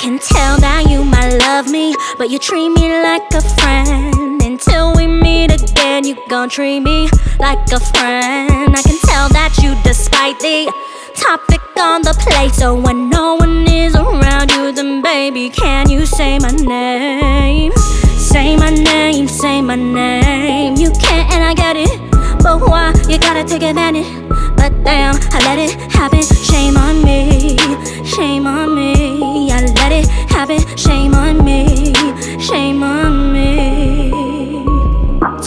can tell that you might love me, but you treat me like a friend. Until we meet again, you gon' treat me like a friend. I can tell that you despite the topic on the plate. So when no one is around you, then baby, can you say my name? Say my name, say my name. You can't and I get it, but why you gotta take advantage? But damn, I let it happen, shame on me, shame on me. I let it happen, shame on me, shame on me.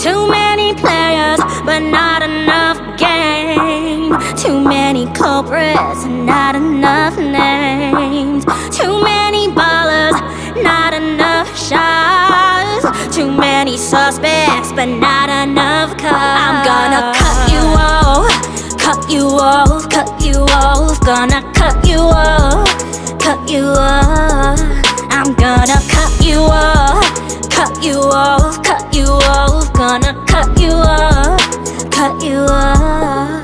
Too many players, but not enough game. Too many culprits, not enough names. Too many ballers, not enough shots. Too many suspects, but not enough cars. I'm gonna cut you off, cut you off, cut you off. Gonna cut you off, cut you off. I'm gonna cut you off, cut you off, cut you off. Gonna cut you off, cut you off.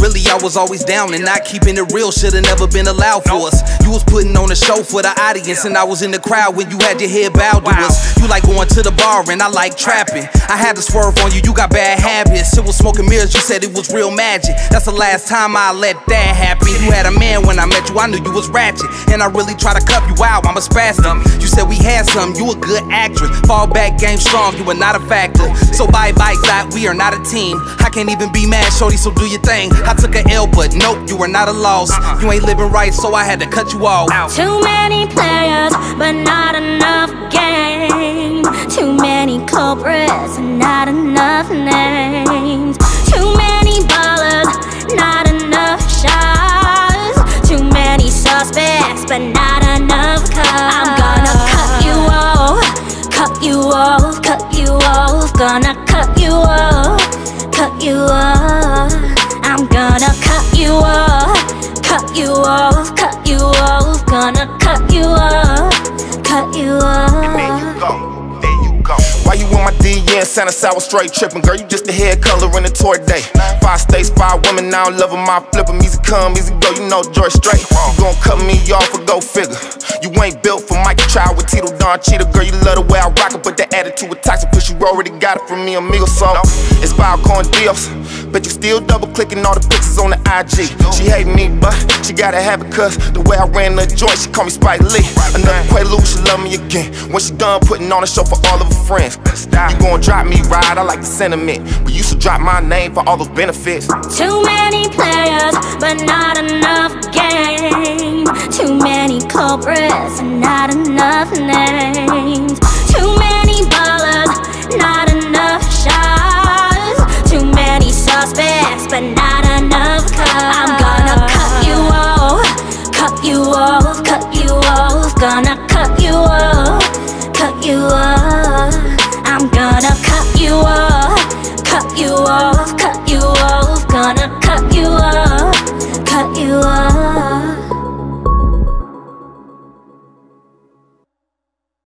Really, I was always down and not keeping it real shoulda never been allowed for us. You was putting on a show for the audience, and I was in the crowd when you had your head bowed to us. You like going to the bar and I like trapping. I had to swerve on you, you got bad habits. It was smoking mirrors, you said it was real magic. That's the last time I let that happen. You had a man when I met you, I knew you was ratchet, and I really tried to cuff you out, I'm a spastic. You said we had something, you a good actress. Fall back, game strong, you were not a factor. So bye-bye, Clyde, we are not a team. I can't even be mad, shorty, so do your thing. I took an L, but nope, you were not a loss. You ain't living right, so I had to cut you off. Too many players, but not enough game. Too many culprits, not enough names. Too many ballers, not enough shots. Too many suspects, but not enough cars. I'm gonna cut you off, cut you off, cut you off. Gonna cut you off, cut you off. I'm gonna cut you off, cut you off, cut you off. Gonna cut you off, cut you off. And there you go. Why you in my DM, Santa Sour straight trippin'? Girl, you just the head color in a tour day. 5 states, 5 women, I don't love them, I flip them. Easy come, easy go, you know George Strait. You gon' cut me off or go figure. You ain't built for Michael Child with Tito, Don Cheetah. Girl, you love the way I rock it, but that attitude was toxic. Push you already got it from me, amigo, so it's foul corn deals. But you still double clicking all the pictures on the IG. She hate me, but she gotta have it, cuz the way I ran the joint, she call me Spike Lee. Another Quaalude, she love me again. When she done putting on a show for all of her friends. You gon' drop me, ride, I like the sentiment, but you should drop my name for all those benefits. Too many players, but not enough game. Too many culprits, not enough names.